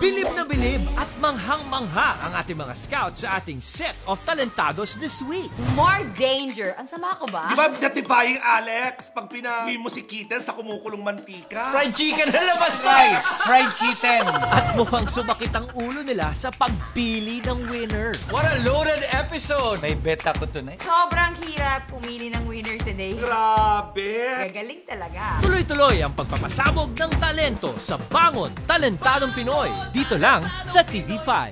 Bilib na bilib at manghang-mangha ang ating mga scouts sa ating set of talentados this week. More danger! Ang sama ko ba? Di ba natifying, Alex? Pag pinaswi mo si Kitten sa kumukulong mantika. Fried chicken na labas, guys! Fried Kitten! At mukhang sumakit ang ulo nila sa pagpili ng winner. What a loaded episode! May bet ako tonight. Sobrang hirap pumili ng winner today. Grabe! Gagaling talaga. Tuloy-tuloy ang pagpapasabog ng talento sa Bangon Talentadong Pinoy. Dito lang sa TV5.